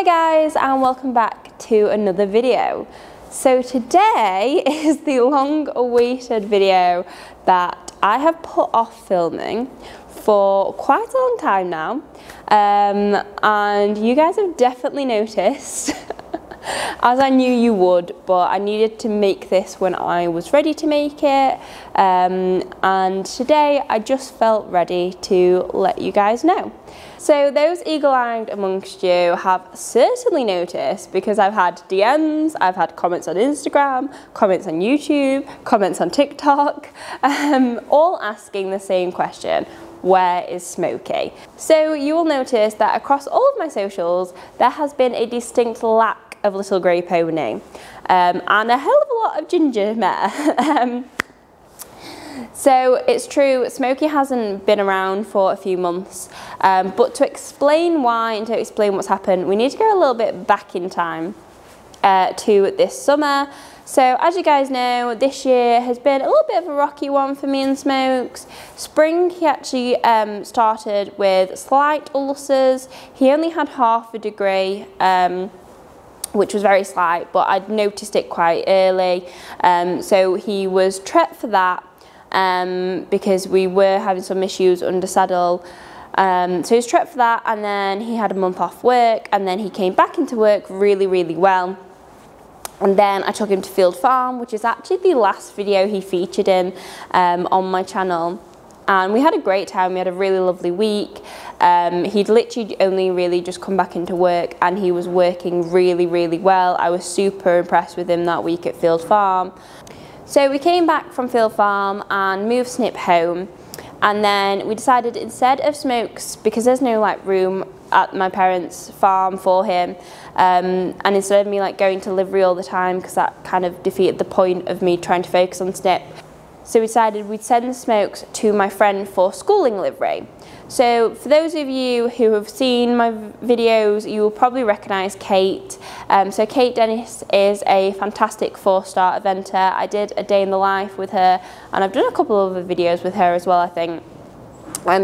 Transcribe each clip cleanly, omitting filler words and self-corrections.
Hi guys, and welcome back to another video. So today is the long-awaited video that I have put off filming for quite a long time now, and you guys have definitely noticed as I knew you would, but I needed to make this when I was ready to make it, and today I just felt ready to let you guys know. So those eagle-eyed amongst you have certainly noticed, because I've had DMs, I've had comments on Instagram, comments on YouTube, comments on TikTok, all asking the same question: where is Smokey? So you will notice that across all of my socials there has been a distinct lack of Little Grey Pony, and a hell of a lot of Ginger Mare. So it's true, Smokey hasn't been around for a few months, but to explain why and to explain what's happened, we need to go a little bit back in time to this summer. So as you guys know, this year has been a little bit of a rocky one for me and Smokes. Spring, he actually started with slight ulcers. He only had half a degree, which was very slight, but I'd noticed it quite early, so he was trepped for that, because we were having some issues under saddle, so he was trepped for that, and then he had a month off work, and then he came back into work really well, and then I took him to Field Farm, which is actually the last video he featured in on my channel. And we had a great time, we had a really lovely week. He'd literally only really just come back into work, and he was working really well. I was super impressed with him that week at Field Farm. So we came back from Field Farm and moved Snip home. And then we decided, instead of Smokes, because there's no like room at my parents' farm for him, and instead of me like going to livery all the time, because that kind of defeated the point of me trying to focus on Snip, so we decided we'd send Smokes to my friend for schooling livery. So for those of you who have seen my videos, you will probably recognise Kate. So Kate Dennis is a fantastic 4-star eventer. I did a day in the life with her, and I've done a couple of other videos with her as well, I think.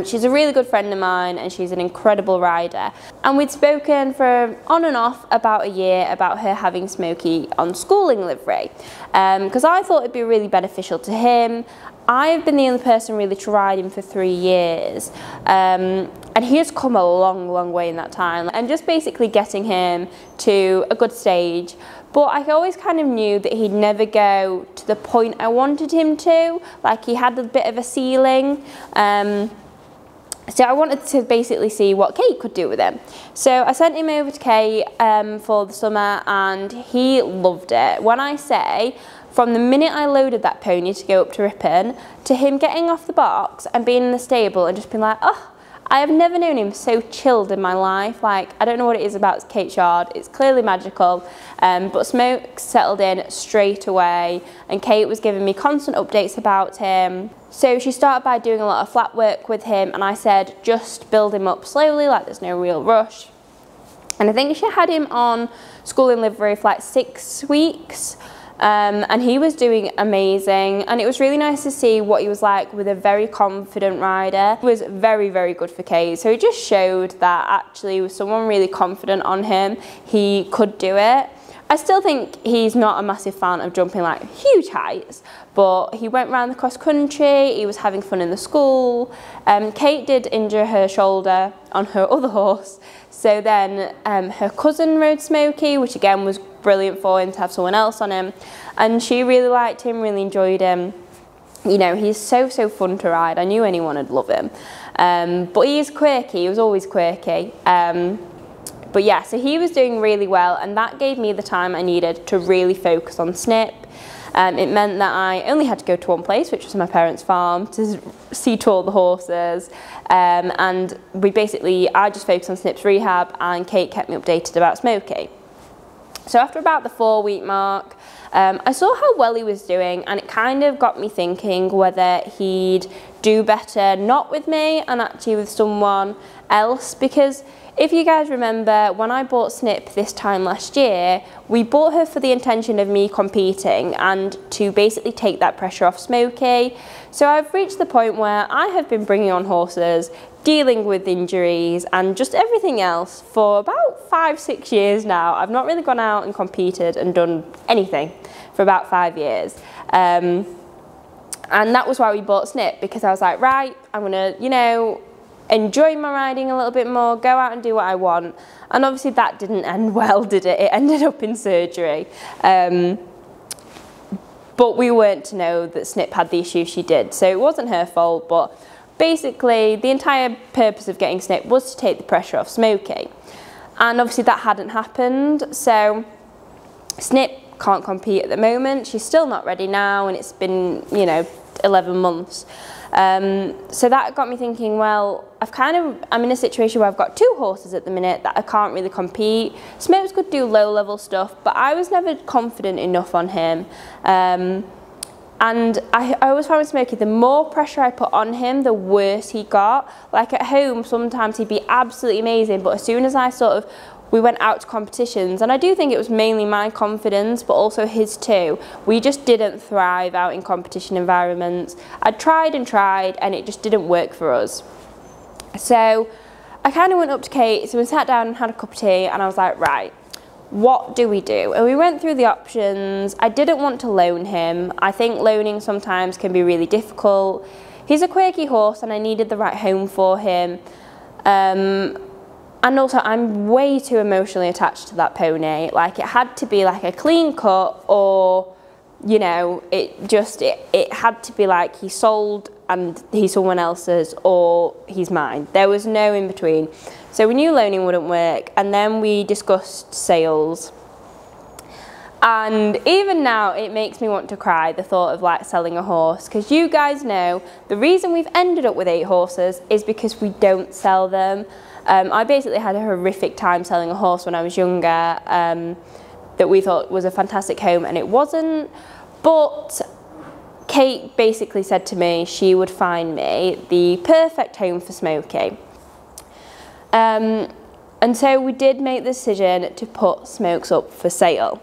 She's a really good friend of mine, and she's an incredible rider. And we'd spoken for on and off about a year about her having Smokey on schooling livery, because I thought it'd be really beneficial to him. I've been the only person really to ride him for 3 years, and he has come a long way in that time. And just basically getting him to a good stage, but I always kind of knew that he'd never go to the point I wanted him to. Like, he had a bit of a ceiling. So I wanted to basically see what Kate could do with him. So I sent him over to Kate for the summer, and he loved it. When I say, from the minute I loaded that pony to go up to Ripon, to him getting off the box and being in the stable and just being like, oh, I have never known him so chilled in my life. Like, I don't know what it is about Kate's yard, it's clearly magical, but Smokes settled in straight away, and Kate was giving me constant updates about him. So she started by doing a lot of flat work with him, and I said just build him up slowly, like there's no real rush. And I think she had him on schooling livery for like 6 weeks, and he was doing amazing, and it was really nice to see what he was like with a very confident rider. He was very good for Kate, so he just showed that actually with someone really confident on him, he could do it. I still think he's not a massive fan of jumping like huge heights, but he went round the cross country, he was having fun in the school. Kate did injure her shoulder on her other horse, so then her cousin rode Smokey, which again was brilliant for him to have someone else on him, and she really liked him, really enjoyed him. You know, he's so fun to ride. I knew anyone would love him, but he is quirky, he was always quirky. But yeah, so he was doing really well, and that gave me the time I needed to really focus on Snip. It meant that I only had to go to one place, which was my parents' farm, to see to all the horses, and I just focused on Snip's rehab, and Kate kept me updated about Smokey. So after about the 4-week mark, I saw how well he was doing, and it kind of got me thinking whether he'd do better not with me and actually with someone else. Because if you guys remember, when I bought Snip this time last year, we bought her for the intention of me competing and to basically take that pressure off Smokey. So I've reached the point where I have been bringing on horses dealing with injuries and just everything else for about 5-6 years now. I've not really gone out and competed and done anything for about 5 years. And that was why we bought Snip, because I was like, right, I'm gonna, you know, enjoy my riding a little bit more, go out and do what I want. And obviously that didn't end well, did it? It ended up in surgery. But we weren't to know that Snip had the issue she did, so it wasn't her fault. But basically the entire purpose of getting Snip was to take the pressure off Smokey, and obviously that hadn't happened, so Snip can't compete at the moment. She's still not ready now, and it's been, you know, 11 months. So that got me thinking, well, I'm in a situation where I've got two horses at the minute that I can't really compete. Smokes could do low level stuff, but I was never confident enough on him. And I always found with Smokey, the more pressure I put on him, the worse he got. Like at home, sometimes he'd be absolutely amazing, but as soon as I we went out to competitions, and I do think it was mainly my confidence, but also his too. We just didn't thrive out in competition environments. I tried and tried, and it just didn't work for us. So I kind of went up to Kate, so we sat down and had a cup of tea, and I was like, right, what do we do? And we went through the options. I didn't want to loan him. I think loaning sometimes can be really difficult. He's a quirky horse, and I needed the right home for him. And also, I'm way too emotionally attached to that pony. Like, it had to be like a clean cut, or, you know, it had to be like he's sold and he's someone else's, or he's mine. There was no in between. So we knew loaning wouldn't work, and then we discussed sales. And even now, it makes me want to cry, the thought of like selling a horse, because you guys know the reason we've ended up with 8 horses is because we don't sell them. I basically had a horrific time selling a horse when I was younger that we thought was a fantastic home, and it wasn't. But Kate basically said to me she would find me the perfect home for Smokey. And so we did make the decision to put Smokes up for sale.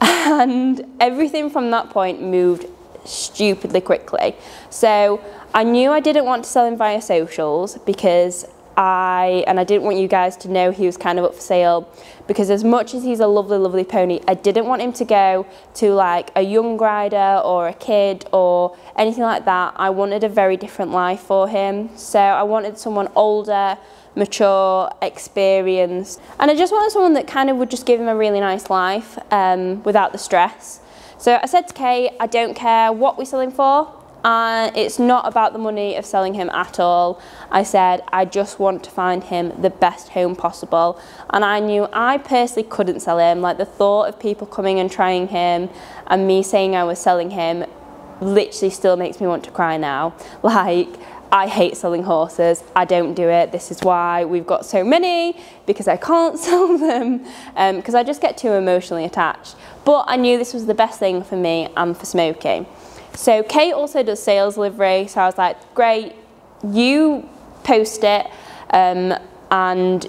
And everything from that point moved stupidly quickly. So I knew I didn't want to sell him via socials, because I didn't want you guys to know he was kind of up for sale, because as much as he's a lovely, lovely pony, I didn't want him to go to like a young rider or a kid or anything like that. I wanted a very different life for him. So I wanted someone older, mature, experienced, and I just wanted someone that kind of would just give him a really nice life without the stress. So I said to Kate, I don't care what we sell him for. It's not about the money of selling him at all. I said, I just want to find him the best home possible. And I knew I personally couldn't sell him. Like, the thought of people coming and trying him and me saying I was selling him literally still makes me want to cry now. Like, I hate selling horses. I don't do it. This is why we've got so many, because I can't sell them, because I just get too emotionally attached. But I knew this was the best thing for me and for Smokey. So Kate also does sales livery, so I was like, great, you post it and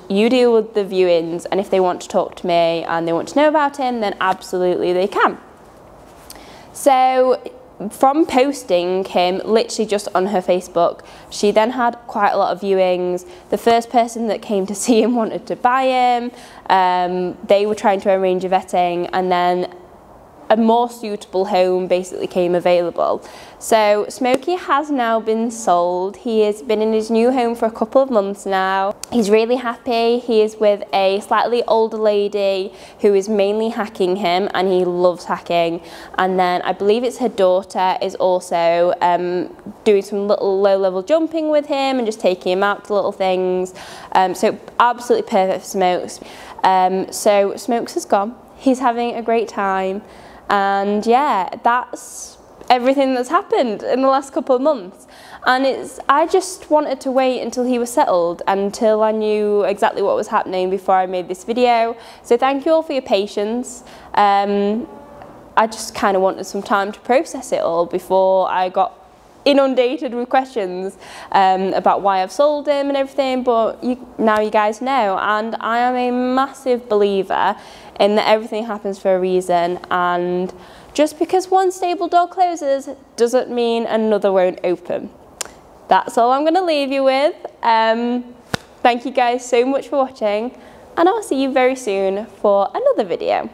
you deal with the viewings, and if they want to talk to me and they want to know about him, then absolutely they can. So from posting him literally just on her Facebook, she then had quite a lot of viewings. The first person that came to see him wanted to buy him. They were trying to arrange a vetting, and then a more suitable home basically came available. So Smokey has now been sold. He has been in his new home for a couple of months now. He's really happy. He is with a slightly older lady who is mainly hacking him, and he loves hacking. And then I believe it's her daughter is also doing some little low-level jumping with him and just taking him out to little things. So absolutely perfect for Smokes. So Smokes has gone. He's having a great time. And yeah, that's everything that's happened in the last couple of months. And I just wanted to wait until he was settled, until I knew exactly what was happening before I made this video. So thank you all for your patience. I just kind of wanted some time to process it all before I got inundated with questions about why I've sold him and everything, but now you guys know. And I am a massive believer in that everything happens for a reason, and just because one stable door closes doesn't mean another won't open. that's all I'm going to leave you with. Thank you guys so much for watching, and I'll see you very soon for another video.